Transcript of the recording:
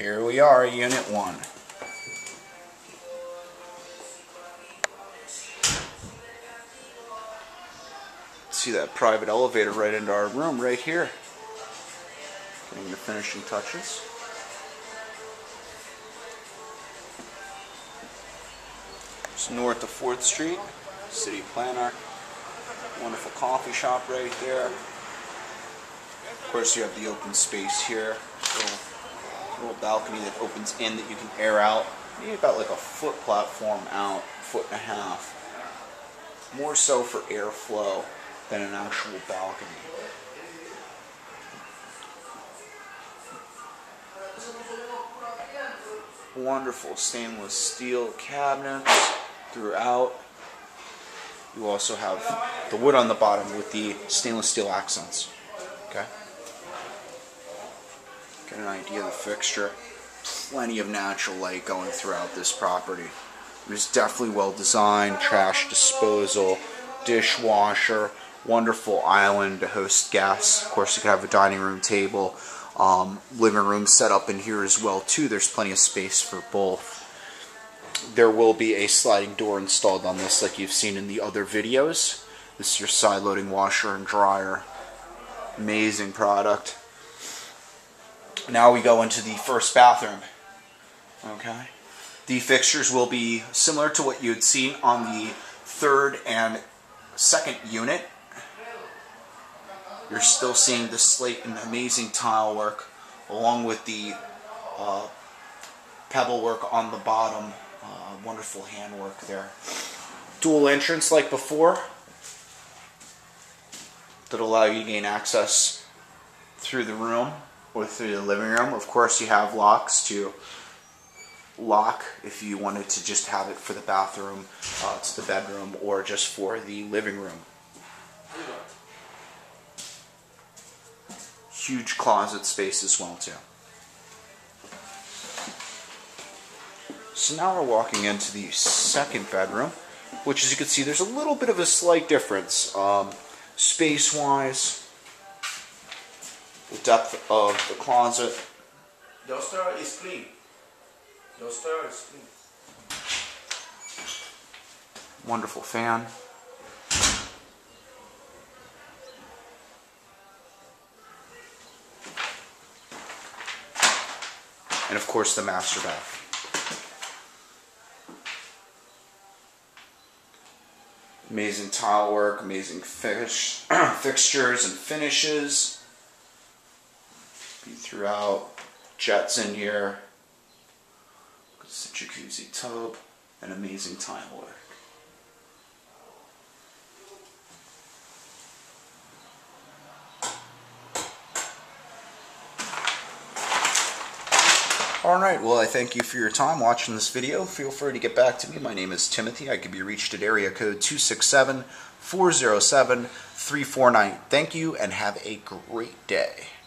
Here we are, Unit 1. See that private elevator right into our room right here. Getting the finishing touches. It's north of 4th Street, City Planner. Wonderful coffee shop right there. Of course, you have the open space here. Little balcony that opens in that you can air out. You need about like a foot platform out, foot and a half. More so for airflow than an actual balcony. Wonderful stainless steel cabinets throughout. You also have the wood on the bottom with the stainless steel accents. Okay? Get an idea of the fixture. Plenty of natural light going throughout this property. It was definitely well designed. Trash disposal, dishwasher, wonderful island to host guests. Of course, you could have a dining room table, living room set up in here as well too. There's plenty of space for both. There will be a sliding door installed on this like you've seen in the other videos. This is your side loading washer and dryer. Amazing product. Now we go into the first bathroom. Okay. The fixtures will be similar to what you had seen on the 3rd and 2nd unit. You're still seeing the slate and amazing tile work along with the pebble work on the bottom. Wonderful handwork there. Dual entrance like before. That'll allow you to gain access through the room or through the living room. Of course, you have locks to lock if you wanted to just have it for the bathroom, to the bedroom, or just for the living room. Huge closet space as well too. So now we're walking into the 2nd bedroom, which, as you can see, there's a little bit of a slight difference space-wise, the depth of the closet. Duster is clean. Wonderful fan. And of course the master bath. Amazing tile work, amazing fixtures and finishes. Be throughout, jets in here. It's a jacuzzi tub, and amazing tile work. Alright, well, I thank you for your time watching this video. Feel free to get back to me. My name is Timothy. I can be reached at area code 267-407-349. Thank you and have a great day.